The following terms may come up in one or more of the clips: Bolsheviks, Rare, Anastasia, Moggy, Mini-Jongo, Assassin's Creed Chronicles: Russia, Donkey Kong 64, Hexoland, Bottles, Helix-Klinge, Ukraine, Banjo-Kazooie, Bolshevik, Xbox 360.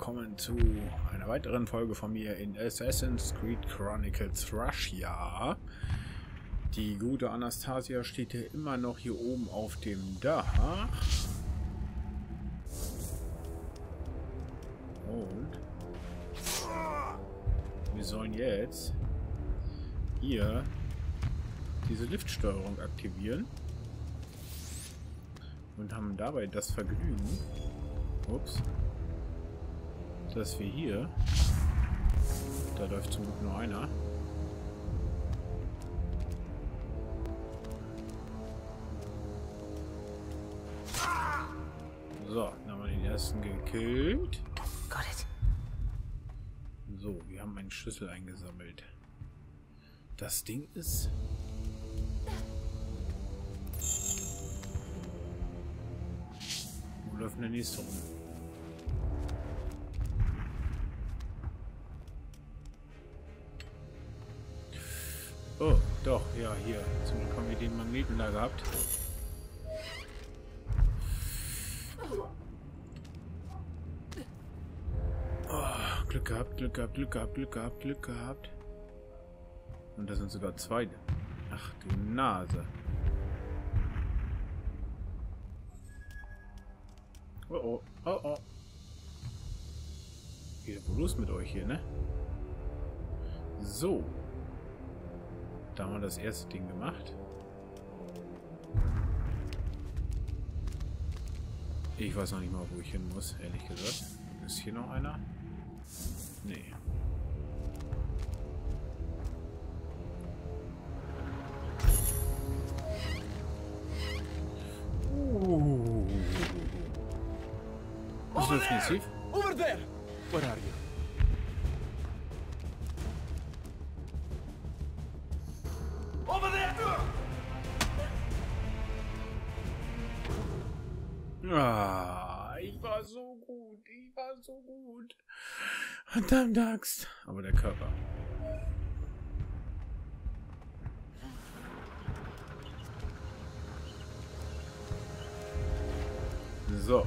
willkommen zu einer weiteren Folge von mir in Assassin's Creed Chronicles Russia. Die gute Anastasia steht hier immer noch hier oben auf dem Dach. Und wir sollen jetzt hier diese Liftsteuerung aktivieren und haben dabei das Vergnügen, ups, dass wir hier, da läuft zum Glück nur einer, so, dann haben wir den ersten gekillt. So, wir haben einen Schlüssel eingesammelt. Das Ding ist, wo läuft der nächste rum? Oh, doch, ja, hier. Zum Glück haben wir den Magneten da gehabt. Oh, Glück gehabt, Glück gehabt, Glück gehabt, Glück gehabt, Glück gehabt. Und da sind sogar zwei. Ach du Nase. Oh oh, oh oh. Geht wohl los mit euch hier, ne? So. Da haben wir das erste Ding gemacht. Ich weiß noch nicht mal, wo ich hin muss, ehrlich gesagt. Ist hier noch einer? Nee. Was läuft denn schief? Over there! Where are you? Ah, ich war so gut, ich war so gut. Und dann Daxt. Aber der Körper. So.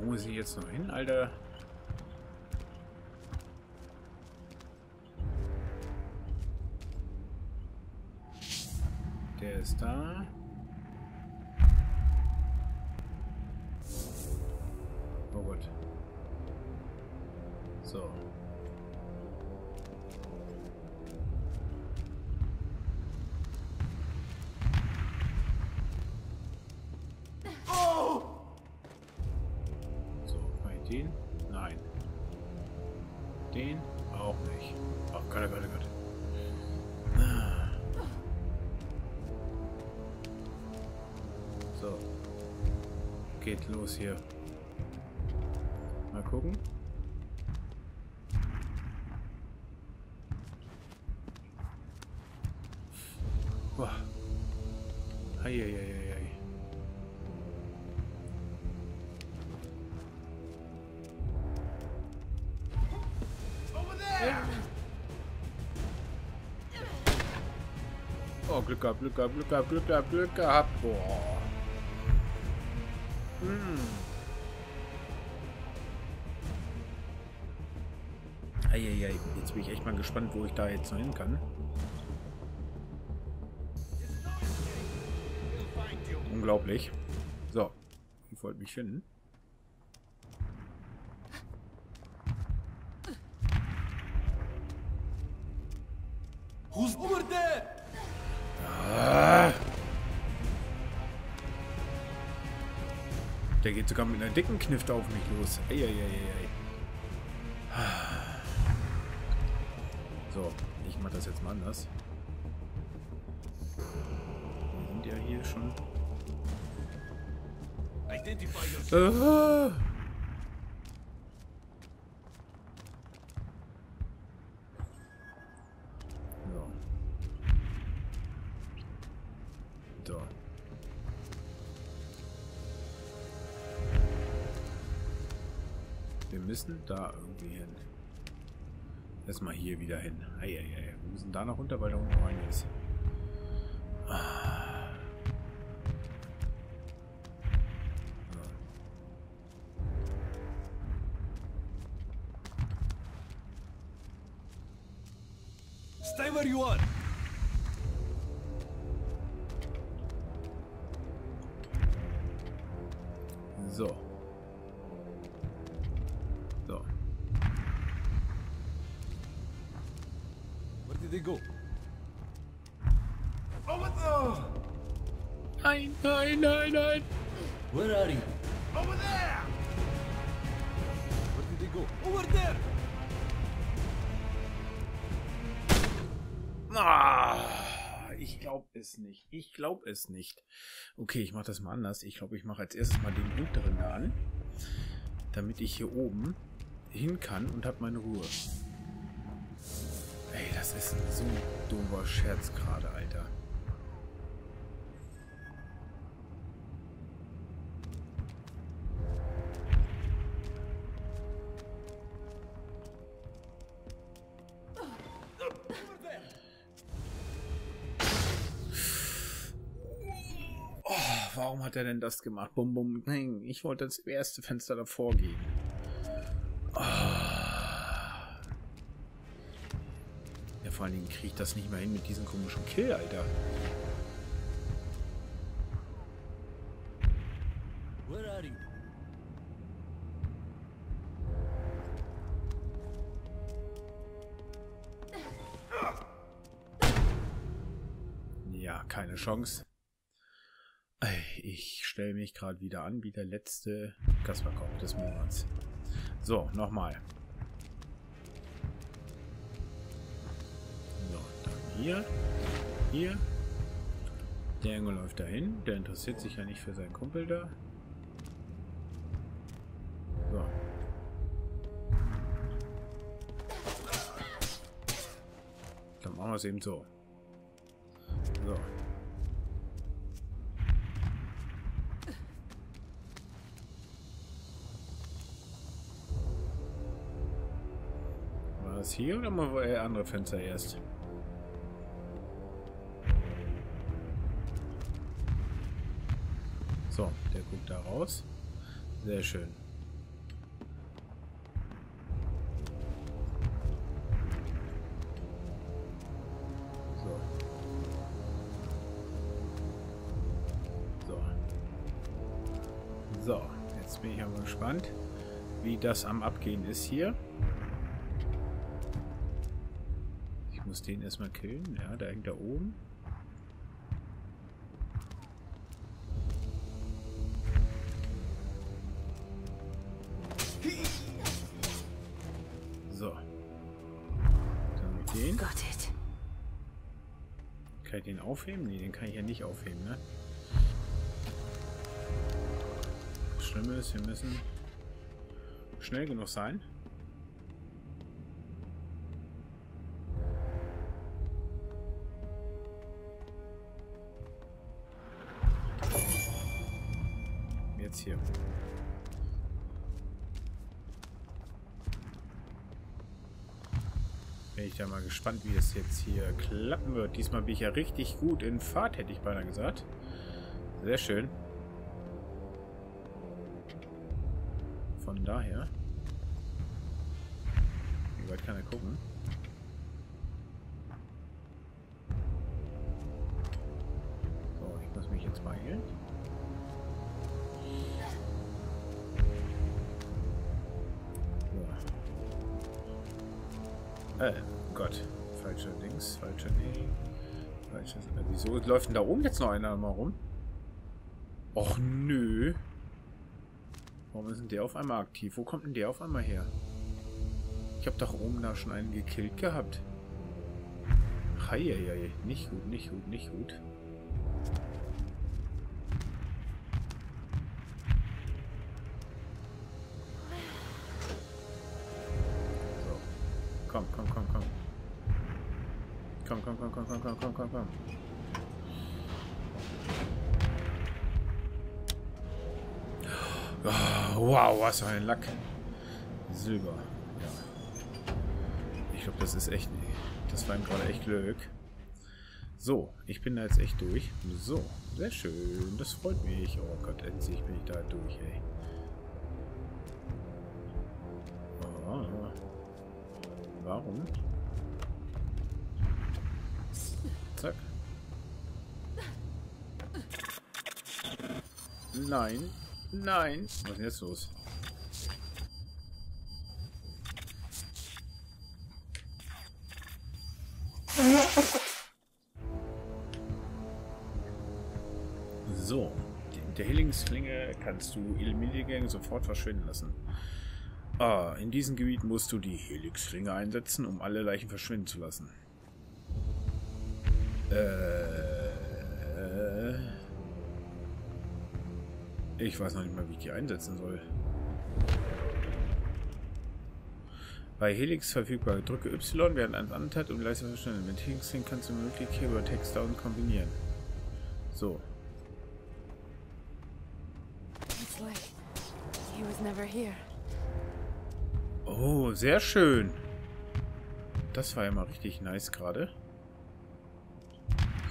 Wo muss ich jetzt noch hin, Alter? Der ist da. Oh Gott. So. Oh! So, kann ich den? Nein. Den? Auch nicht. Oh Gott, oh Gott, oh Gott. So. Geht los hier. Mal gucken. Wow. Ei, ei, ei, ei. Oh, Glück gehabt, Glück gehabt, Glück gehabt, Glück gehabt, Glück gehabt. Boah. Eieiei, jetzt bin ich echt mal gespannt, wo ich da jetzt noch hin kann. Unglaublich. So, ich wollte mich finden. Der geht sogar mit einer dicken Knift auf mich los. Eieiei. So, ich mach das jetzt mal anders. Wir sind ja hier schon. So. So. Wir müssen da irgendwie hin. Erstmal hier wieder hin. Eieiei. Wir müssen da noch runter, weil da unten noch einer ist. Stay where you are. So. So. Where did they go? Oh, what the? Nein, nein, nein, nein. Where are you? Over there. Where did they go? Over there. Ich glaube es nicht. Ich glaube es nicht. Okay, ich mache das mal anders. Ich glaube, ich mache als erstes mal den Blutdrinner da an, damit ich hier oben hin kann und habe meine Ruhe. Ey, das ist ein so doofer Scherz gerade, Alter. Warum hat er denn das gemacht? Bum, bum. Nein, ich wollte ins erste Fenster davor gehen. Oh. Ja, vor allen Dingen kriege ich das nicht mehr hin mit diesem komischen Kill, Alter. Where are you? Ja, keine Chance. Ich stelle mich gerade wieder an wie der letzte Kasperkopf des Monats. So, nochmal. So, dann hier. Hier. Der Engel läuft dahin. Der interessiert sich ja nicht für seinen Kumpel da. So. Dann machen wir es eben so. So. Hier oder mal andere Fenster erst? So, der guckt da raus. Sehr schön. So. So. So, jetzt bin ich aber gespannt, wie das am Abgehen ist hier. Ich muss den erstmal killen. Ja, der hängt da oben. So. Dann den. Kann ich den aufheben? Nee, den kann ich ja nicht aufheben, ne? Das Schlimme ist, wir müssen schnell genug sein. Hier. Bin ich ja mal gespannt, wie es jetzt hier klappen wird. Diesmal bin ich ja richtig gut in Fahrt, hätte ich beinahe gesagt. Sehr schön. Von daher. Wie weit kann er gucken? So, ich muss mich jetzt mal beeilen. Gott, falsche Dings, falsche Nee. Falsches. Wieso läuft denn da oben jetzt noch einer mal rum? Och nö. Warum ist denn der auf einmal aktiv? Wo kommt denn der auf einmal her? Ich habe doch oben da schon einen gekillt gehabt. Heieiei, nicht gut, nicht gut, nicht gut. Komm, komm, komm, komm. Komm, komm, komm, komm, komm, komm, komm, komm, komm. Oh, wow, was für ein Lack. Silber. Ja. Ich glaube, das ist echt... Das war ihm gerade echt Glück. So, ich bin da jetzt echt durch. So, sehr schön. Das freut mich. Oh Gott, endlich bin ich da durch, ey. Warum? Zack. Nein. Nein. Was ist denn jetzt los? So. Mit der Helix-Klinge kannst du Ilmilligänge sofort verschwinden lassen. Ah, in diesem Gebiet musst du die Helix-Klinge einsetzen, um alle Leichen verschwinden zu lassen. Ich weiß noch nicht mal, wie ich die einsetzen soll. Bei Helix verfügbar. Drücke Y während eines anteilt und leise verschwinden. Mit Helix-Klinge kannst du möglich Keyboard Text down kombinieren. So. Oh, sehr schön. Das war ja mal richtig nice gerade.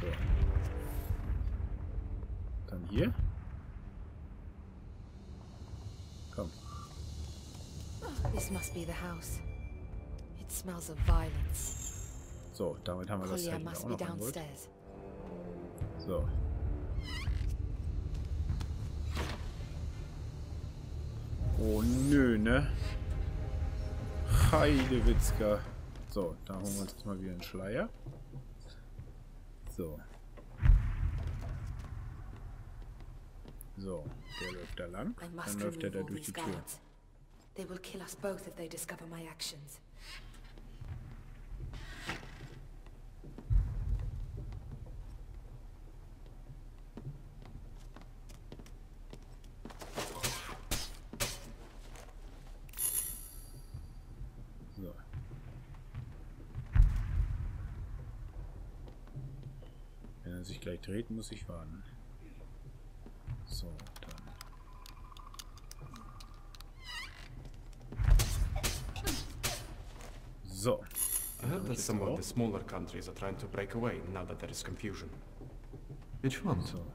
So. Dann hier. Komm. So, damit haben wir das Teil auch noch eingeholt. So. Oh nö, ne? Heidewitzka. So, da holen wir uns jetzt mal wieder einen Schleier. So. So, der läuft da lang. Dann läuft er da durch die Tür. Sich gleich dreht, muss ich warten. So, dann. So. I heard that some of the smaller countries are trying to break away now that there is confusion. Which one? So.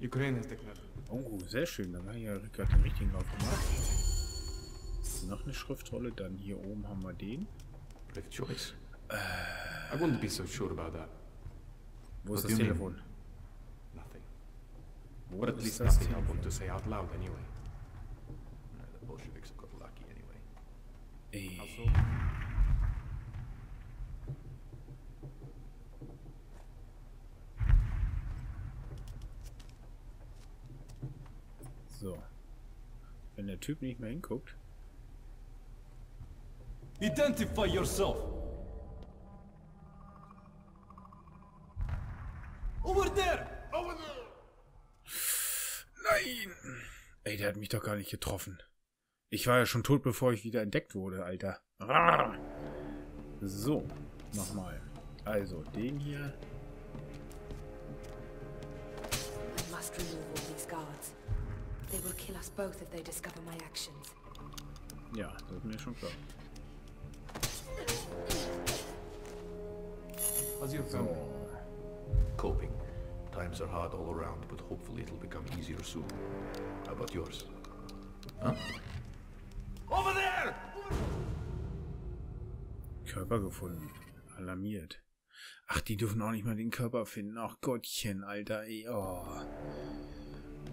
Ukraine has declared. Oh, sehr schön. Dann haben wir gerade den richtigen Lauf gemacht. Noch eine Schriftrolle. Dann hier oben haben wir den. Brave choice. I wouldn't be so sure about that. Wo ist das Telefon? Nothing. What at least nothing I want to say out loud anyway. The Bolsheviks got lucky anyway. Ey. So. Wenn der Typ nicht mehr hinguckt. Identify yourself. Nein! Ey, der hat mich doch gar nicht getroffen. Ich war ja schon tot, bevor ich wieder entdeckt wurde, Alter. So, nochmal. Also, den hier. Ja, das ist mir schon klar. So. Coping. Times are hard all around, but hopefully it'll become easier soon. How about yours? Huh? Over there! Körper gefunden. Alarmiert. Ach, die dürfen auch nicht mal den Körper finden. Ach Gottchen, Alter, ey. Oh.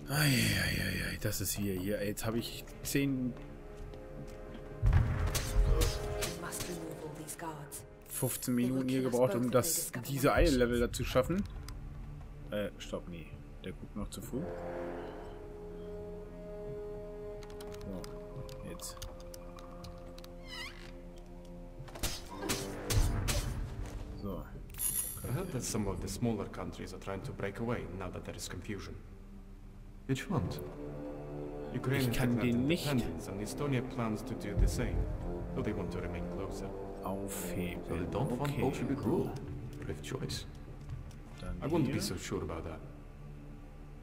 Eieiei, das ist wieder hier. Jetzt habe ich 10... 15 Minuten hier gebraucht, um das, diese Eile-Level dazu schaffen. Stopp, nee. Der guckt noch zu früh. So, jetzt. So. I heard that some of the smaller countries are trying to break away now that there is confusion. Which one? Ich kann den nicht. And Estonia plans to do the same, though they want to remain closer. Aufheben. So they don't want Bolshevik rule. Brave choice. I wouldn't be so sure about that.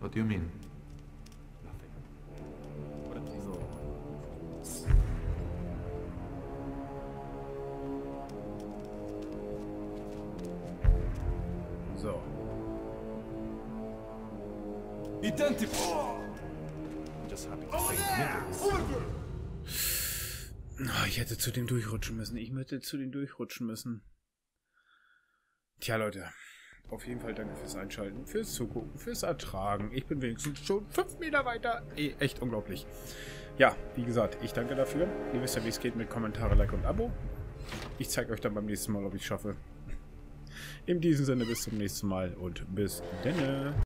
What do you mean? Nothing. What at least so. Identify. Just happy to stay in the middle. Ich hätte zu dem durchrutschen müssen. Ich müsste zu dem durchrutschen müssen. Tja, Leute. Auf jeden Fall danke fürs Einschalten, fürs Zugucken, fürs Ertragen. Ich bin wenigstens schon 5 Meter weiter. Echt unglaublich. Ja, wie gesagt, ich danke dafür. Ihr wisst ja, wie es geht mit Kommentare, Like und Abo. Ich zeige euch dann beim nächsten Mal, ob ich es schaffe. In diesem Sinne, bis zum nächsten Mal und bis denne.